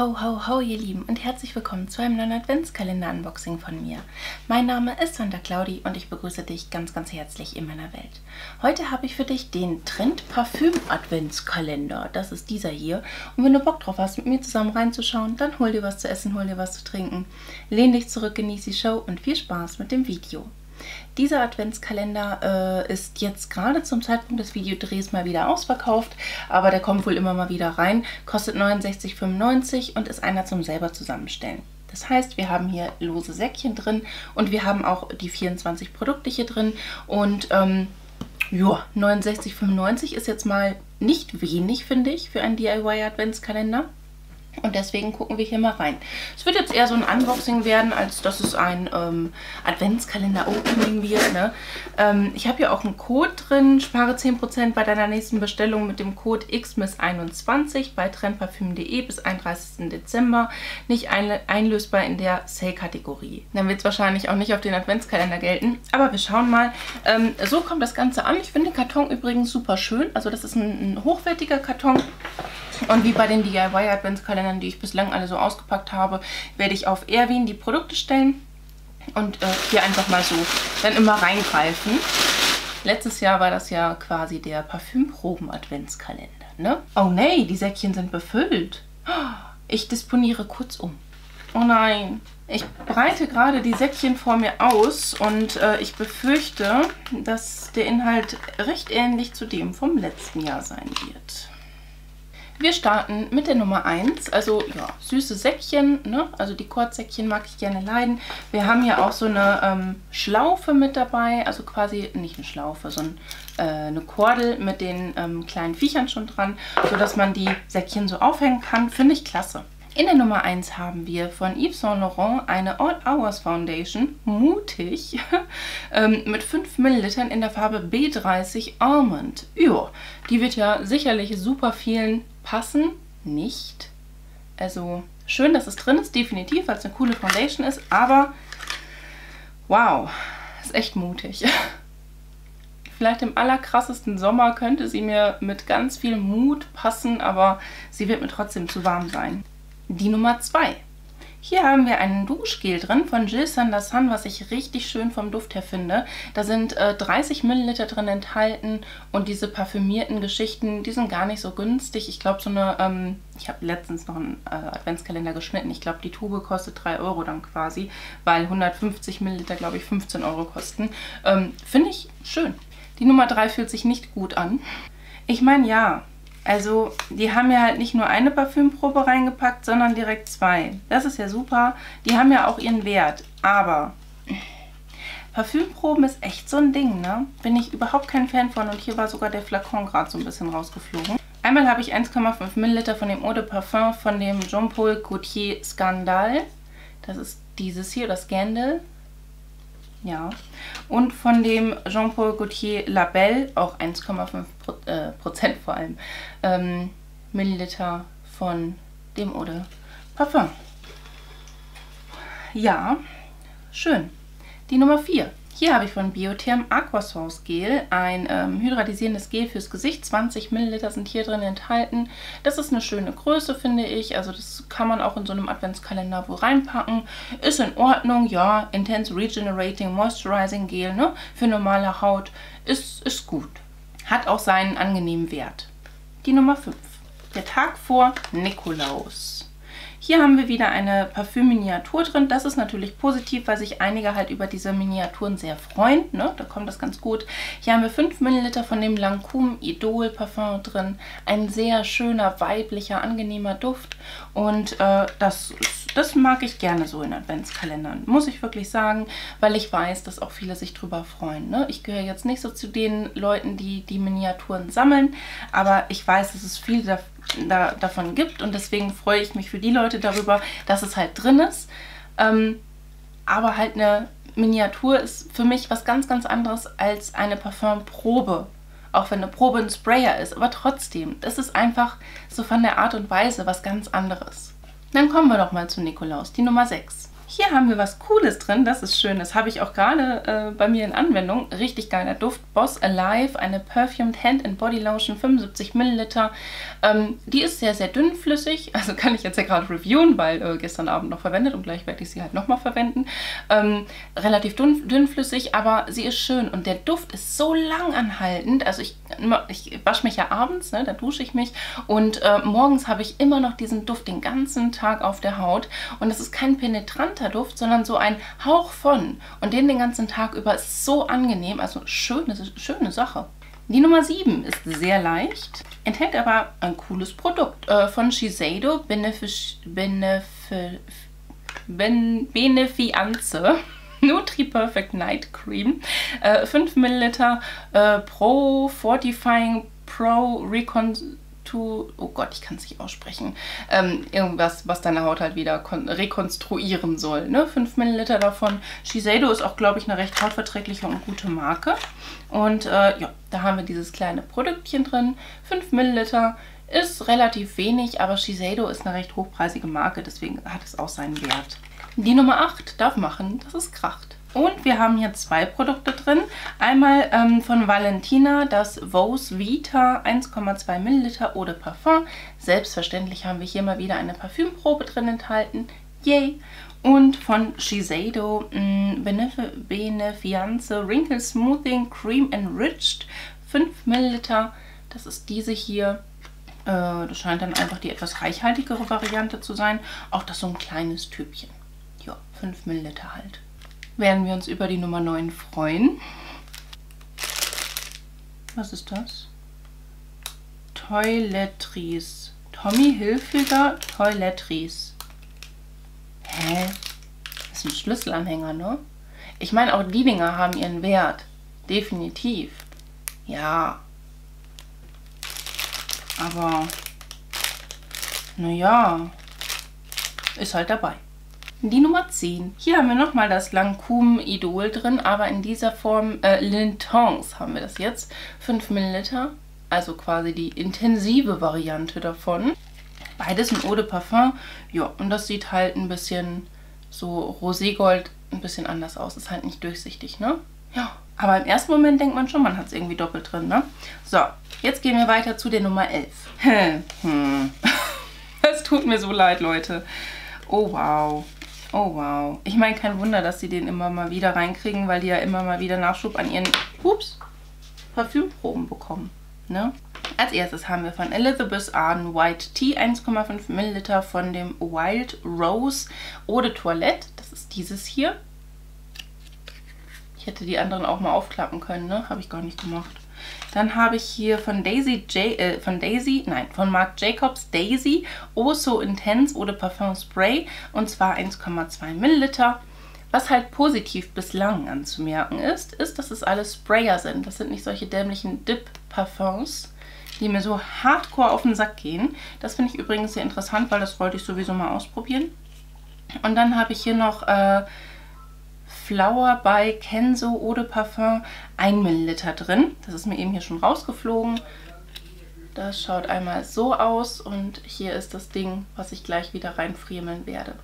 Ho, ho, ho, ihr Lieben und herzlich willkommen zu einem neuen Adventskalender-Unboxing von mir. Mein Name ist Santa Claudi und ich begrüße dich ganz, ganz herzlich in meiner Welt. Heute habe ich für dich den Trend-Parfüm-Adventskalender. Das ist dieser hier. Und wenn du Bock drauf hast, mit mir zusammen reinzuschauen, dann hol dir was zu essen, hol dir was zu trinken. Lehn dich zurück, genieß die Show und viel Spaß mit dem Video. Dieser Adventskalender ist jetzt gerade zum Zeitpunkt des Videodrehs mal wieder ausverkauft, aber der kommt wohl immer mal wieder rein, kostet 69,95 € und ist einer zum selber zusammenstellen. Das heißt, wir haben hier lose Säckchen drin und wir haben auch die 24 Produkte hier drin und ja, 69,95 € ist jetzt mal nicht wenig, finde ich, für einen DIY-Adventskalender. Und deswegen gucken wir hier mal rein. Es wird jetzt eher so ein Unboxing werden, als dass es ein Adventskalender-Opening wird. Ne? Ich habe hier auch einen Code drin. Spare 10% bei deiner nächsten Bestellung mit dem Code XMISS21 bei TrendParfum.de bis 31. Dezember. Nicht einlösbar in der Sale-Kategorie. Dann wird es wahrscheinlich auch nicht auf den Adventskalender gelten. Aber wir schauen mal. So kommt das Ganze an. Ich finde den Karton übrigens super schön. Also das ist ein hochwertiger Karton. Und wie bei den DIY-Adventskalendern, die ich bislang alle so ausgepackt habe, werde ich auf Erwin die Produkte stellen und hier einfach mal so dann immer reingreifen. Letztes Jahr war das ja quasi der Parfümproben-Adventskalender, ne? Oh nee, die Säckchen sind befüllt. Ich disponiere kurz um. Oh nein, ich breite gerade die Säckchen vor mir aus und ich befürchte, dass der Inhalt recht ähnlich zu dem vom letzten Jahr sein wird. Wir starten mit der Nummer 1, also ja, süße Säckchen, ne? Also die Kurzsäckchen mag ich gerne leiden. Wir haben hier auch so eine Schlaufe mit dabei, also quasi, nicht eine Schlaufe, sondern eine Kordel mit den kleinen Viechern schon dran, sodass man die Säckchen so aufhängen kann, finde ich klasse. In der Nummer 1 haben wir von Yves Saint Laurent eine All Hours Foundation, mutig, mit 5 ml in der Farbe B30 Almond. Jo, die wird ja sicherlich super vielen passen, nicht? Also schön, dass es drin ist, definitiv, weil es eine coole Foundation ist, aber wow, ist echt mutig. Vielleicht im allerkrassesten Sommer könnte sie mir mit ganz viel Mut passen, aber sie wird mir trotzdem zu warm sein. Die Nummer 2. Hier haben wir einen Duschgel drin von Jill Sander, was ich richtig schön vom Duft her finde. Da sind 30 ml drin enthalten und diese parfümierten Geschichten, die sind gar nicht so günstig. Ich glaube so eine, ich habe letztens noch einen Adventskalender geschnitten. Ich glaube die Tube kostet 3 € dann quasi, weil 150 ml glaube ich 15 € kosten. Finde ich schön. Die Nummer 3 fühlt sich nicht gut an. Ich meine ja. Also die haben ja halt nicht nur eine Parfümprobe reingepackt, sondern direkt 2. Das ist ja super. Die haben ja auch ihren Wert. Aber Parfümproben ist echt so ein Ding, ne? Bin ich überhaupt kein Fan von. Und hier war sogar der Flakon gerade so ein bisschen rausgeflogen. Einmal habe ich 1,5 ml von dem Eau de Parfum von dem Jean-Paul Gaultier Skandal. Das ist dieses hier, das Scandal. Ja, und von dem Jean-Paul Gaultier La Belle, auch 1,5% vor allem, Milliliter von dem Eau de Parfum. Ja, schön. Die Nummer 4. Hier habe ich von Biotherm Aquasource Gel, ein hydratisierendes Gel fürs Gesicht. 20 ml sind hier drin enthalten. Das ist eine schöne Größe, finde ich. Also das kann man auch in so einem Adventskalender wohl reinpacken. Ist in Ordnung, ja. Intense Regenerating Moisturizing Gel, ne? Für normale Haut ist gut. Hat auch seinen angenehmen Wert. Die Nummer 5. Der Tag vor Nikolaus. Hier haben wir wieder eine Parfüm-Miniatur drin. Das ist natürlich positiv, weil sich einige halt über diese Miniaturen sehr freuen. Ne? Da kommt das ganz gut. Hier haben wir 5 ml von dem Lancôme Idol Parfum drin. Ein sehr schöner, weiblicher, angenehmer Duft. Und das mag ich gerne so in Adventskalendern, muss ich wirklich sagen, weil ich weiß, dass auch viele sich drüber freuen. Ne? Ich gehöre jetzt nicht so zu den Leuten, die die Miniaturen sammeln, aber ich weiß, dass es viele davon gibt und deswegen freue ich mich für die Leute darüber, dass es halt drin ist. Aber halt eine Miniatur ist für mich was ganz, ganz anderes als eine Parfümprobe. Auch wenn eine Probe ein Sprayer ist, aber trotzdem, das ist einfach so von der Art und Weise was ganz anderes. Dann kommen wir doch mal zu Nikolaus, die Nummer 6. Hier haben wir was Cooles drin, das ist schön. Das habe ich auch gerade bei mir in Anwendung. Richtig geiler Duft. Boss Alive, eine Perfumed Hand and Body Lotion, 75 ml. Die ist sehr, sehr dünnflüssig. Also kann ich jetzt ja gerade reviewen, weil gestern Abend noch verwendet und gleich werde ich sie halt nochmal verwenden. Relativ dünnflüssig, aber sie ist schön. Und der Duft ist so langanhaltend. Also ich wasche mich ja abends, ne, da dusche ich mich. Und morgens habe ich immer noch diesen Duft den ganzen Tag auf der Haut. Und das ist kein penetranter Duft, sondern so ein Hauch von. Und den ganzen Tag über ist so angenehm. Also schöne Sache. Die Nummer 7 ist sehr leicht, enthält aber ein cooles Produkt von Shiseido, Benefiance. Nutri Perfect Night Cream, 5 ml Pro Fortifying Pro Recon... Oh Gott, ich kann es nicht aussprechen. Irgendwas, was deine Haut halt wieder rekonstruieren soll. Ne? 5 ml davon. Shiseido ist auch, glaube ich, eine recht hautverträgliche und gute Marke. Und ja, da haben wir dieses kleine Produktchen drin. 5 ml ist relativ wenig, aber Shiseido ist eine recht hochpreisige Marke, deswegen hat es auch seinen Wert. Die Nummer 8 darf machen, dass es kracht. Und wir haben hier zwei Produkte drin. Einmal von Valentina, das Vos Vita 1,2 ml Eau de Parfum. Selbstverständlich haben wir hier mal wieder eine Parfümprobe drin enthalten. Yay! Und von Shiseido Benefiance Wrinkle Smoothing Cream Enriched 5 ml. Das ist diese hier. Das scheint dann einfach die etwas reichhaltigere Variante zu sein. Auch das so ein kleines Tübchen. Ja, 5 ml halt. Werden wir uns über die Nummer 9 freuen. Was ist das? Toiletries. Tommy Hilfiger Toiletries. Hä? Das ist ein Schlüsselanhänger, ne? Ich meine, auch die Dinger haben ihren Wert. Definitiv. Ja. Aber, naja, ist halt dabei. Die Nummer 10. Hier haben wir nochmal das Lancôme Idol drin, aber in dieser Form Lintons haben wir das jetzt. 5 ml, also quasi die intensive Variante davon. Beides in Eau de Parfum. Ja, und das sieht halt ein bisschen so roségold, ein bisschen anders aus. Ist halt nicht durchsichtig, ne? Ja, aber im ersten Moment denkt man schon, man hat es irgendwie doppelt drin, ne? So, jetzt gehen wir weiter zu der Nummer 11. Das tut mir so leid, Leute. Oh, wow. Oh wow. Ich meine, kein Wunder, dass sie den immer mal wieder reinkriegen, weil die ja immer mal wieder Nachschub an ihren Parfümproben bekommen. Ne? Als erstes haben wir von Elizabeth Arden White Tea 1,5 ml von dem Wild Rose Eau de Toilette. Das ist dieses hier. Ich hätte die anderen auch mal aufklappen können, ne? Habe ich gar nicht gemacht. Dann habe ich hier von Marc Jacobs Daisy Oh So Intense Eau de Parfum Spray und zwar 1,2 ml. Was halt positiv bislang anzumerken ist, dass es alles Sprayer sind. Das sind nicht solche dämlichen Dip-Parfums, die mir so hardcore auf den Sack gehen. Das finde ich übrigens sehr interessant, weil das wollte ich sowieso mal ausprobieren. Und dann habe ich hier noch... Flower bei Kenzo Eau de Parfum 1 ml drin. Das ist mir eben hier schon rausgeflogen. Das schaut einmal so aus und hier ist das Ding, was ich gleich wieder reinfriemeln werde.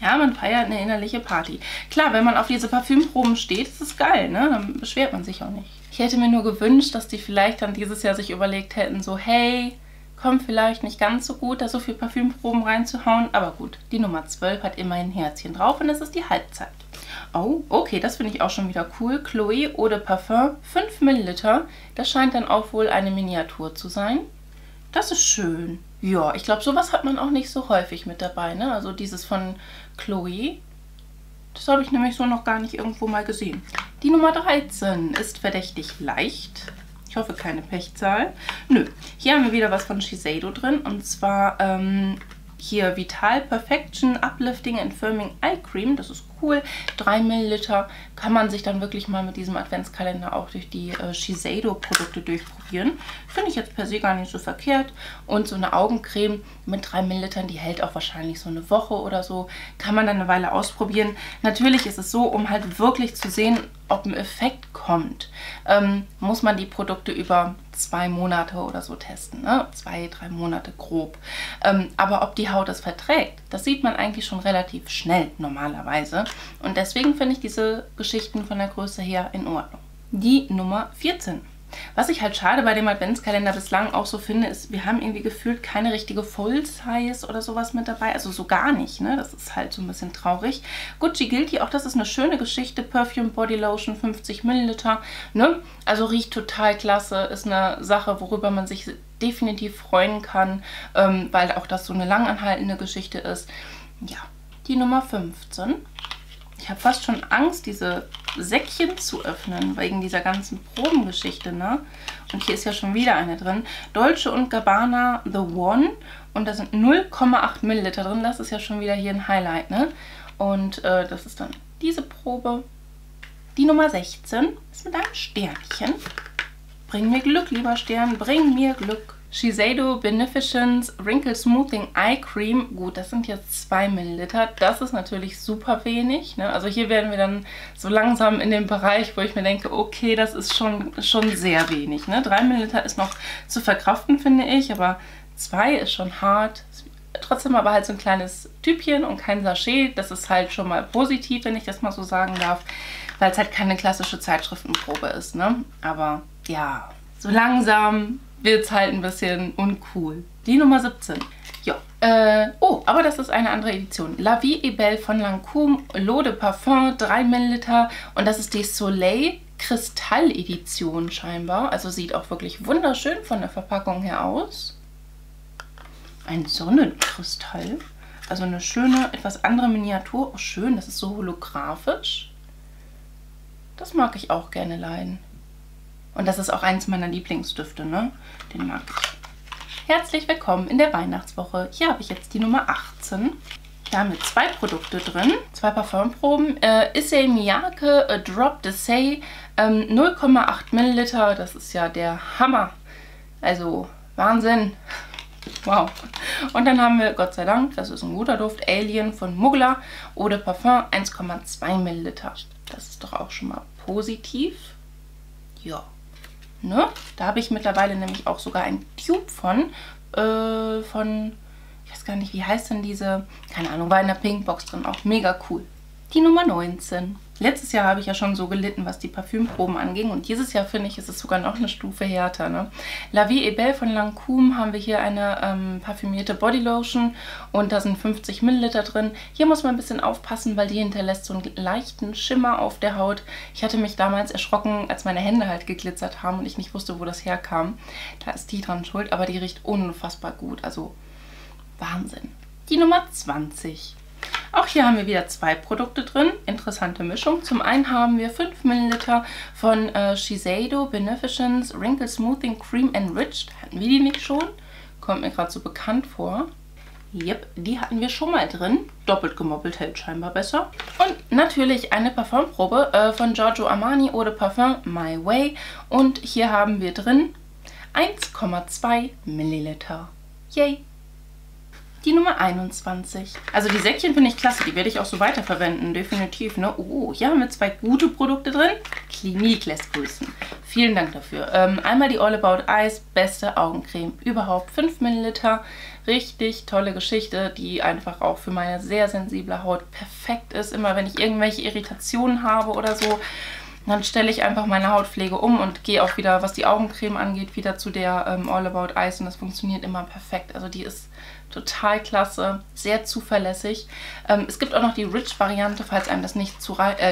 Ja, man feiert eine innerliche Party. Klar, wenn man auf diese Parfümproben steht, ist es geil, ne? Dann beschwert man sich auch nicht. Ich hätte mir nur gewünscht, dass die vielleicht dann dieses Jahr sich überlegt hätten, so hey, kommt vielleicht nicht ganz so gut, da so viel Parfümproben reinzuhauen. Aber gut, die Nummer 12 hat immerhin ein Herzchen drauf und das ist die Halbzeit. Oh, okay, das finde ich auch schon wieder cool. Chloé Eau de Parfum, 5 ml. Das scheint dann auch wohl eine Miniatur zu sein. Das ist schön. Ja, ich glaube, sowas hat man auch nicht so häufig mit dabei, ne? Also dieses von Chloé, das habe ich nämlich so noch gar nicht irgendwo mal gesehen. Die Nummer 13 ist verdächtig leicht. Ich hoffe, keine Pechzahl. Nö, hier haben wir wieder was von Shiseido drin und zwar... hier Vital Perfection Uplifting and Firming Eye Cream, das ist cool, 3 ml, kann man sich dann wirklich mal mit diesem Adventskalender auch durch die Shiseido Produkte durchprobieren. Finde ich jetzt per se gar nicht so verkehrt und so eine Augencreme mit 3 ml, die hält auch wahrscheinlich so eine Woche oder so, kann man dann eine Weile ausprobieren. Natürlich ist es so, um halt wirklich zu sehen, ob ein Effekt kommt, muss man die Produkte über 2 Monate oder so testen, ne? 2, 3 Monate grob. Aber ob die Haut das verträgt, das sieht man eigentlich schon relativ schnell normalerweise. Und deswegen finde ich diese Geschichten von der Größe her in Ordnung. Die Nummer 14. Was ich halt schade bei dem Adventskalender bislang auch so finde, ist, wir haben irgendwie gefühlt keine richtige Full-Size oder sowas mit dabei. Also so gar nicht, ne? Das ist halt so ein bisschen traurig. Gucci Guilty, auch das ist eine schöne Geschichte. Perfume Body Lotion, 50 Milliliter, ne? Also riecht total klasse. Ist eine Sache, worüber man sich definitiv freuen kann, weil auch das so eine langanhaltende Geschichte ist. Ja, die Nummer 15. Ich habe fast schon Angst, diese Säckchen zu öffnen, wegen dieser ganzen Probengeschichte, ne? Und hier ist ja schon wieder eine drin. Dolce & Gabbana The One. Und da sind 0,8 Milliliter drin. Das ist ja schon wieder hier ein Highlight, ne? Und das ist dann diese Probe. Die Nummer 16 ist mit einem Sternchen. Bring mir Glück, lieber Stern. Bring mir Glück. Shiseido Beneficence Wrinkle Smoothing Eye Cream. Gut, das sind jetzt 2 Milliliter. Das ist natürlich super wenig, ne? Also hier werden wir dann so langsam in dem Bereich, wo ich mir denke, okay, das ist schon sehr wenig, ne? 3 Milliliter ist noch zu verkraften, finde ich, aber 2 ist schon hart. Trotzdem aber halt so ein kleines Tübchen und kein Sachet. Das ist halt schon mal positiv, wenn ich das mal so sagen darf, weil es halt keine klassische Zeitschriftenprobe ist, ne? Aber ja, so langsam wird es halt ein bisschen uncool. Die Nummer 17. Ja. Oh, aber das ist eine andere Edition. La Vie est belle von Lancôme, L'eau de Parfum, 3 Milliliter. Und das ist die Soleil Kristall-Edition scheinbar. Also sieht auch wirklich wunderschön von der Verpackung her aus. Ein Sonnenkristall. Also eine schöne, etwas andere Miniatur. Oh, schön, das ist so holographisch. Das mag ich auch gerne leiden. Und das ist auch eins meiner Lieblingsdüfte, ne? Den mag ich. Herzlich willkommen in der Weihnachtswoche. Hier habe ich jetzt die Nummer 18. Da haben wir 2 Produkte drin. 2 Parfümproben. Issey Miyake Drop d'Issey. 0,8 Milliliter. Das ist ja der Hammer. Also Wahnsinn. Wow. Und dann haben wir, Gott sei Dank, das ist ein guter Duft, Alien von Mugler. Eau de Parfum, 1,2 Milliliter. Das ist doch auch schon mal positiv. Ja. Ne? Da habe ich mittlerweile nämlich auch sogar ein Tube von, ich weiß gar nicht, wie heißt denn diese, keine Ahnung, war in der Pinkbox drin, auch mega cool. Die Nummer 19. Letztes Jahr habe ich ja schon so gelitten, was die Parfümproben anging und dieses Jahr, finde ich, ist es sogar noch eine Stufe härter, ne? La Vie est belle von Lancôme haben wir hier eine parfümierte Bodylotion und da sind 50 Milliliter drin. Hier muss man ein bisschen aufpassen, weil die hinterlässt so einen leichten Schimmer auf der Haut. Ich hatte mich damals erschrocken, als meine Hände halt geglitzert haben und ich nicht wusste, wo das herkam. Da ist die dran schuld, aber die riecht unfassbar gut, also Wahnsinn. Die Nummer 20. Auch hier haben wir wieder 2 Produkte drin, interessante Mischung. Zum einen haben wir 5 ml von Shiseido Beneficence Wrinkle Smoothing Cream Enriched. Hatten wir die nicht schon? Kommt mir gerade so bekannt vor. Yep, die hatten wir schon mal drin. Doppelt gemoppelt hält scheinbar besser. Und natürlich eine Parfümprobe von Giorgio Armani Eau de Parfum My Way. Und hier haben wir drin 1,2 Milliliter. Yay! Die Nummer 21. Also die Säckchen finde ich klasse, die werde ich auch so weiterverwenden, definitiv, ne? Oh, hier haben wir 2 gute Produkte drin. Clinique lässt grüßen. Vielen Dank dafür. Einmal die All About Eyes, beste Augencreme überhaupt. 5 Milliliter, richtig tolle Geschichte, die einfach auch für meine sehr sensible Haut perfekt ist. Immer wenn ich irgendwelche Irritationen habe oder so, dann stelle ich einfach meine Hautpflege um und gehe auch wieder, was die Augencreme angeht, wieder zu der All About Eyes und das funktioniert immer perfekt. Also die ist total klasse, sehr zuverlässig. Es gibt auch noch die Rich-Variante, falls einem das nicht,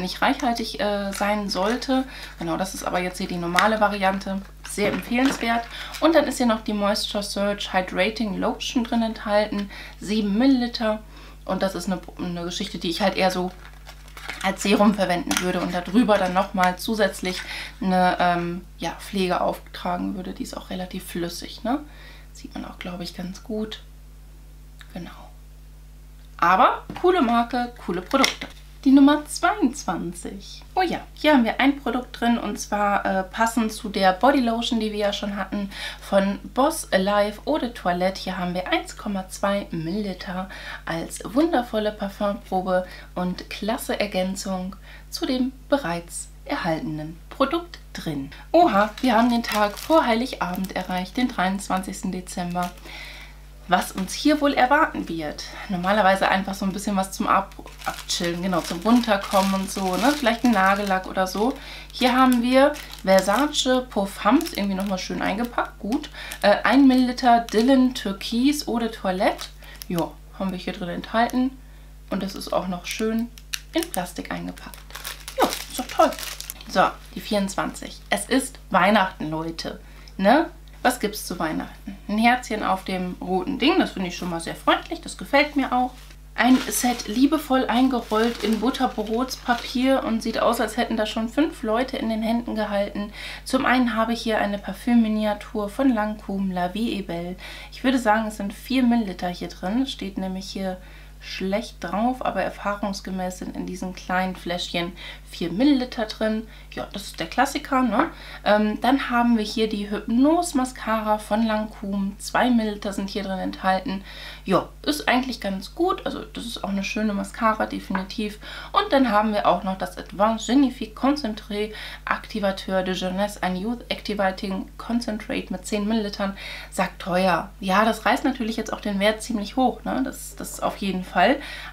nicht reichhaltig sein sollte. Genau, das ist aber jetzt hier die normale Variante. Sehr empfehlenswert. Und dann ist hier noch die Moisture Surge Hydrating Lotion drin enthalten. 7 Milliliter. Und das ist eine Geschichte, die ich halt eher so als Serum verwenden würde und darüber dann nochmal zusätzlich eine ja, Pflege auftragen würde. Die ist auch relativ flüssig, ne? Sieht man auch, glaube ich, ganz gut. Genau. Aber coole Marke, coole Produkte. Die Nummer 22. Oh ja, hier haben wir ein Produkt drin und zwar passend zu der Bodylotion, die wir ja schon hatten, von Boss Alive Eau de Toilette. Hier haben wir 1,2 Milliliter als wundervolle Parfümprobe und klasse Ergänzung zu dem bereits erhaltenen Produkt drin. Oha, wir haben den Tag vor Heiligabend erreicht, den 23. Dezember. Was uns hier wohl erwarten wird. Normalerweise einfach so ein bisschen was zum Abchillen, genau, zum Runterkommen und so, ne? Vielleicht ein Nagellack oder so. Hier haben wir Versace Parfums, irgendwie nochmal schön eingepackt, gut. 1 ml Dylan Türkis Eau de Toilette, ja, haben wir hier drin enthalten. Und das ist auch noch schön in Plastik eingepackt. Ja, ist doch toll. So, die 24. Es ist Weihnachten, Leute, ne? Was gibt es zu Weihnachten? Ein Herzchen auf dem roten Ding, das finde ich schon mal sehr freundlich, das gefällt mir auch. Ein Set liebevoll eingerollt in Butterbrotspapier und sieht aus, als hätten da schon 5 Leute in den Händen gehalten. Zum einen habe ich hier eine Parfümminiatur von Lancôme, La Vie est belle. Ich würde sagen, es sind 4 Milliliter hier drin, steht nämlich hier schlecht drauf, aber erfahrungsgemäß sind in diesen kleinen Fläschchen 4 Milliliter drin. Ja, das ist der Klassiker, ne? Dann haben wir hier die Hypnose Mascara von Lancôme. 2 Milliliter sind hier drin enthalten. Ja, ist eigentlich ganz gut. Also das ist auch eine schöne Mascara, definitiv. Und dann haben wir auch noch das Advanced Genifique Concentré Activateur de Jeunesse, ein Youth Activating Concentrate mit 10 Millilitern. Sagt teuer. Ja, das reißt natürlich jetzt auch den Wert ziemlich hoch, ne? Das auf jeden Fall.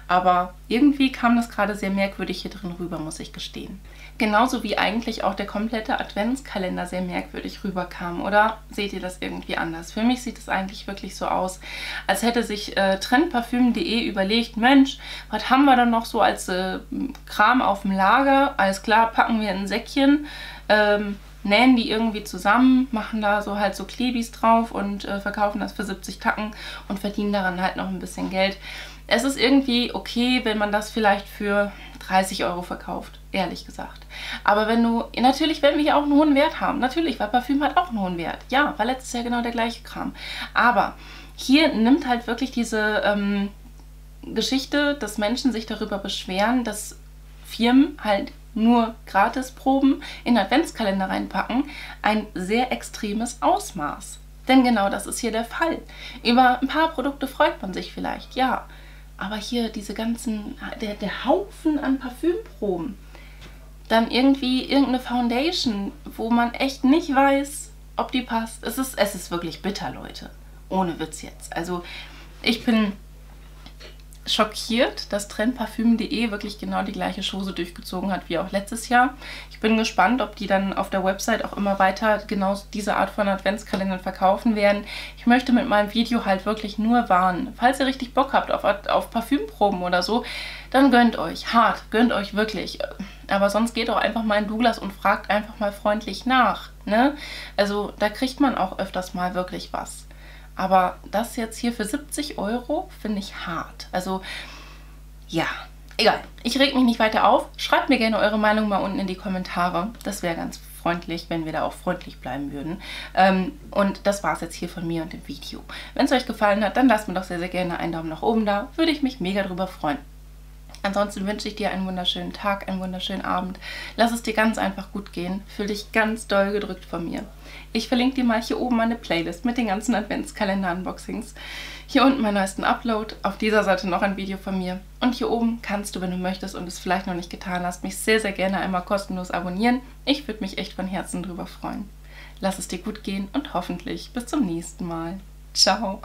Aber irgendwie kam das gerade sehr merkwürdig hier drin rüber, muss ich gestehen. Genauso wie eigentlich auch der komplette Adventskalender sehr merkwürdig rüberkam, oder? Seht ihr das irgendwie anders? Für mich sieht es eigentlich wirklich so aus, als hätte sich TrendParfum.de überlegt, Mensch, was haben wir dann noch so als Kram auf dem Lager? Alles klar, packen wir in ein Säckchen, nähen die irgendwie zusammen, machen da so halt so Klebis drauf und verkaufen das für 70 Tacken und verdienen daran halt noch ein bisschen Geld. Es ist irgendwie okay, wenn man das vielleicht für 30 € verkauft, ehrlich gesagt. Aber wenn du, natürlich werden wir hier auch einen hohen Wert haben, natürlich, weil Parfüm hat auch einen hohen Wert. Ja, war letztes Jahr genau der gleiche Kram. Aber hier nimmt halt wirklich diese Geschichte, dass Menschen sich darüber beschweren, dass Firmen halt nur Gratisproben in Adventskalender reinpacken, ein sehr extremes Ausmaß. Denn genau das ist hier der Fall. Über ein paar Produkte freut man sich vielleicht, ja. Aber hier diese ganzen, der Haufen an Parfümproben, dann irgendwie irgendeine Foundation, wo man echt nicht weiß, ob die passt. Es ist wirklich bitter, Leute. Ohne Witz jetzt. Also ich bin schockiert, dass TrendParfum.de wirklich genau die gleiche Chose durchgezogen hat wie auch letztes Jahr. Ich bin gespannt, ob die dann auf der Website auch immer weiter genau diese Art von Adventskalendern verkaufen werden. Ich möchte mit meinem Video halt wirklich nur warnen. Falls ihr richtig Bock habt auf Parfümproben oder so, dann gönnt euch. Hart, gönnt euch wirklich. Aber sonst geht auch einfach mal in Douglas und fragt einfach mal freundlich nach. Ne? Also da kriegt man auch öfters mal wirklich was. Aber das jetzt hier für 70 € finde ich hart. Also, ja, egal. Ich reg mich nicht weiter auf. Schreibt mir gerne eure Meinung mal unten in die Kommentare. Das wäre ganz freundlich, wenn wir da auch freundlich bleiben würden. Und das war es jetzt hier von mir und dem Video. Wenn es euch gefallen hat, dann lasst mir doch sehr, sehr gerne einen Daumen nach oben da. Würde ich mich mega drüber freuen. Ansonsten wünsche ich dir einen wunderschönen Tag, einen wunderschönen Abend. Lass es dir ganz einfach gut gehen. Fühl dich ganz doll gedrückt von mir. Ich verlinke dir mal hier oben meine Playlist mit den ganzen Adventskalender-Unboxings. Hier unten meinen neuesten Upload, auf dieser Seite noch ein Video von mir. Und hier oben kannst du, wenn du möchtest und es vielleicht noch nicht getan hast, mich sehr, sehr gerne einmal kostenlos abonnieren. Ich würde mich echt von Herzen drüber freuen. Lass es dir gut gehen und hoffentlich bis zum nächsten Mal. Ciao!